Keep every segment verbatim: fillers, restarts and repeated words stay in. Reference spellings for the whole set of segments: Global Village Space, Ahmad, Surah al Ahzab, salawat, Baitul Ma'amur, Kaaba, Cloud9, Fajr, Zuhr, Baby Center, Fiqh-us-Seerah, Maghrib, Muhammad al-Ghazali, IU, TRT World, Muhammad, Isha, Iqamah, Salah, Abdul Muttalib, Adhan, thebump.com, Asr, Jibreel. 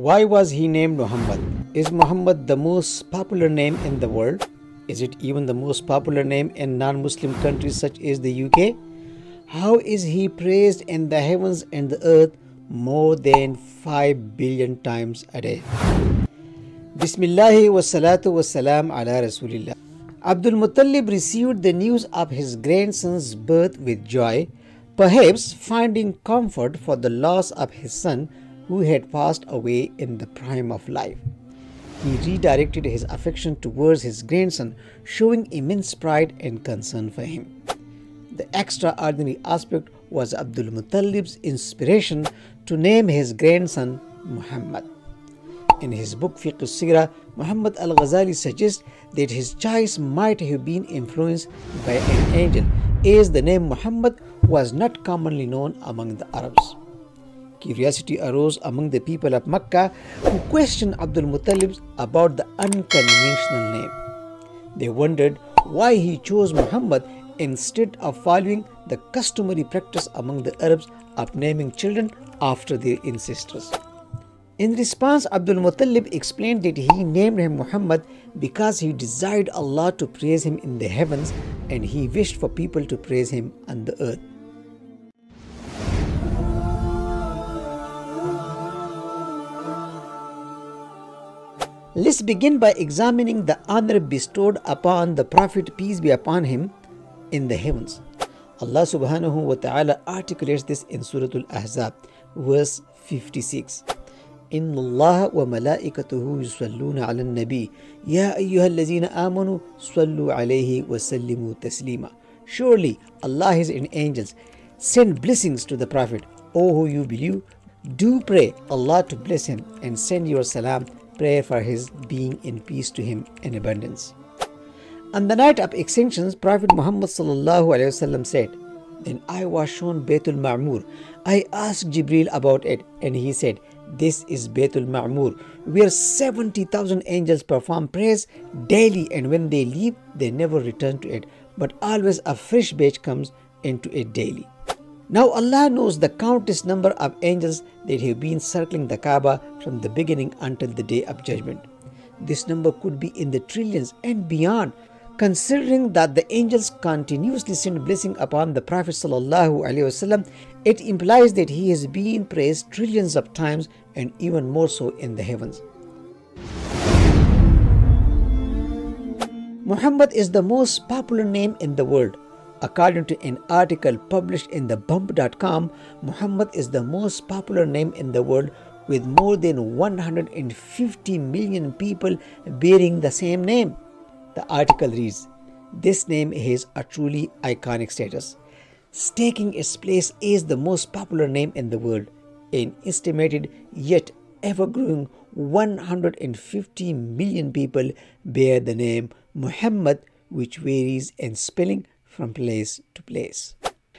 Why was he named Muhammad? Is Muhammad the most popular name in the world? Is it even the most popular name in non-Muslim countries such as the U K? How is he praised in the heavens and the earth more than five billion times a day? Bismillahi wa salatu wa salam ala Rasulillah. Abdul Muttalib received the news of his grandson's birth with joy, perhaps finding comfort for the loss of his son who had passed away in the prime of life. He redirected his affection towards his grandson, showing immense pride and concern for him. The extraordinary aspect was Abdul Muttalib's inspiration to name his grandson Muhammad. In his book Fiqh-us-Seerah, Muhammad al-Ghazali suggests that his choice might have been influenced by an angel, as the name Muhammad was not commonly known among the Arabs. Curiosity arose among the people of Mecca, who questioned Abdul Muttalib about the unconventional name. They wondered why he chose Muhammad instead of following the customary practice among the Arabs of naming children after their ancestors. In response, Abdul Muttalib explained that he named him Muhammad because he desired Allah to praise him in the heavens and he wished for people to praise him on the earth. Let's begin by examining the honor bestowed upon the Prophet, peace be upon him, in the heavens. Allah subhanahu wa ta'ala articulates this in Surah al Ahzab, verse fifty-six. إن الله وملائكته يصلون على النبي يا أيها الذين آمنوا صلوا عليه وسلموا تسليما. Surely Allah, His angels send blessings to the Prophet. O who you believe, do pray Allah to bless him and send your salam, prayer for his being in peace to him in abundance. On the night of extinctions, Prophet Muhammad sallallahu alaihi wasallam said, "Then I was shown Baitul Ma'amur. I asked Jibreel about it and he said, this is Baitul Ma'amur, where seventy thousand angels perform prayers daily, and when they leave, they never return to it, but always a fresh batch comes into it daily." Now Allah knows the countless number of angels that have been circling the Kaaba from the beginning until the Day of Judgment. This number could be in the trillions and beyond, considering that the angels continuously send blessing upon the Prophet ﷺ. It implies that he has been praised trillions of times, and even more so in the heavens. Muhammad is the most popular name in the world. According to an article published in the bump dot com, Muhammad is the most popular name in the world, with more than one hundred fifty million people bearing the same name. The article reads, "This name has a truly iconic status, staking its place as the most popular name in the world. An estimated yet ever-growing one hundred fifty million people bear the name Muhammad, which varies in spelling from place to place."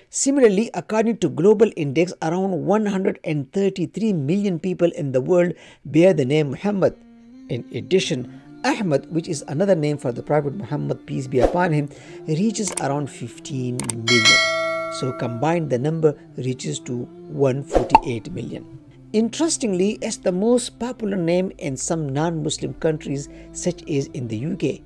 Similarly, according to Global Index, around one hundred thirty-three million people in the world bear the name Muhammad. In addition, Ahmad, which is another name for the Prophet Muhammad, peace be upon him, reaches around fifteen million. So combined, the number reaches to one hundred forty-eight million. Interestingly, it's the most popular name in some non-Muslim countries, such as in the U K.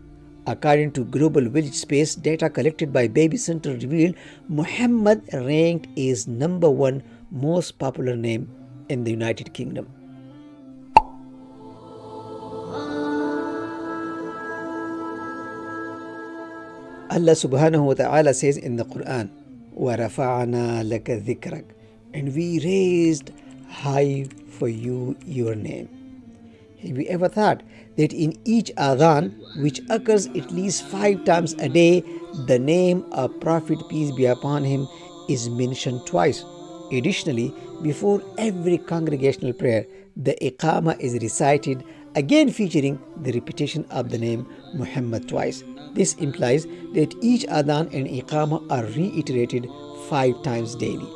According to Global Village Space, data collected by Baby Center revealed Muhammad ranked as number one most popular name in the United Kingdom. Allah subhanahu wa ta'ala says in the Quran, وَرَفَعَنَا لَكَ ذِكْرَكَ, and we raised high for you your name. Have you ever thought that in each Adhan, which occurs at least five times a day, the name of Prophet peace be upon him is mentioned twice? Additionally, before every congregational prayer, the Iqamah is recited, again featuring the repetition of the name Muhammad twice. This implies that each Adhan and Iqamah are reiterated five times daily.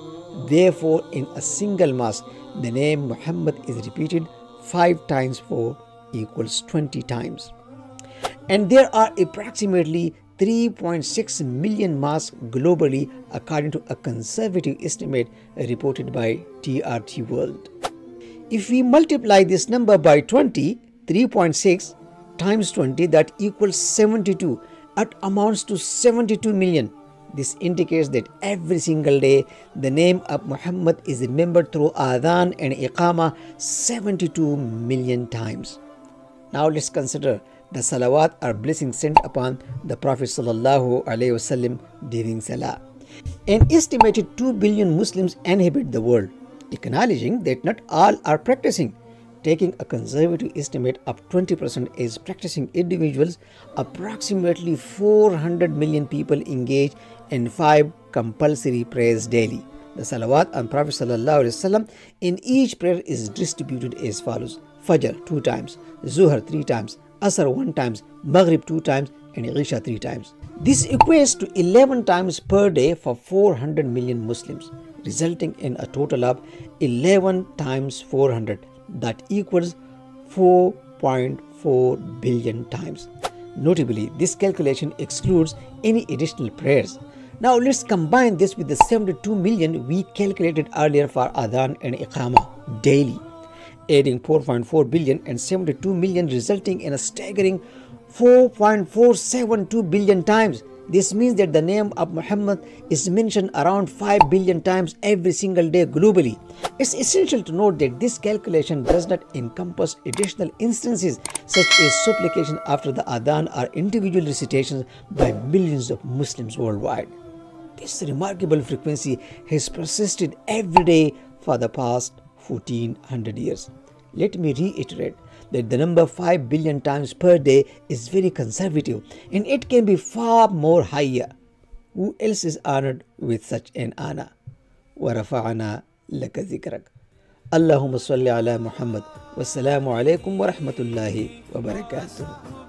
Therefore, in a single Mass, the name Muhammad is repeated five times four equals twenty times. And there are approximately three point six million mosques globally, according to a conservative estimate reported by T R T World. If we multiply this number by twenty, three point six times twenty, that equals seventy-two. That amounts to seventy-two million. This indicates that every single day the name of Muhammad is remembered through Adhan and Iqamah seventy-two million times. Now let's consider the salawat or blessings sent upon the Prophet Sallallahu Alaihi Wasallam during Salah. An estimated two billion Muslims inhabit the world, acknowledging that not all are practicing. Taking a conservative estimate of twenty percent as practicing individuals, approximately four hundred million people engage in five compulsory prayers daily. The salawat on Prophet ﷺ in each prayer is distributed as follows: Fajr two times, Zuhr three times, Asr one times, Maghrib two times, and Isha three times. This equates to eleven times per day for four hundred million Muslims, resulting in a total of eleven times four hundred. That equals four point four billion times. Notably, this calculation excludes any additional prayers. Now let's combine this with the seventy-two million we calculated earlier for Adhan and Iqamah daily, adding four point four billion and seventy-two million, resulting in a staggering four point four seven two billion times. This means that the name of Muhammad is mentioned around five billion times every single day globally. It's essential to note that this calculation does not encompass additional instances such as supplication after the Adhan or individual recitations by millions of Muslims worldwide. This remarkable frequency has persisted every day for the past fourteen hundred years. Let me reiterate that the number five billion times per day is very conservative, and it can be far more higher. Who else is honored with such an honor? وَرَفَعَنَا لَكَ ذِكْرَكَ. Allahumma salli ala Muhammad. Wassalamu alaikum wa rahmatullahi wa barakatuh.